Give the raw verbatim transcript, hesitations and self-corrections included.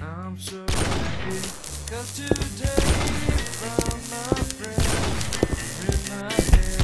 I'm so happy, cause today I found my friend in my head.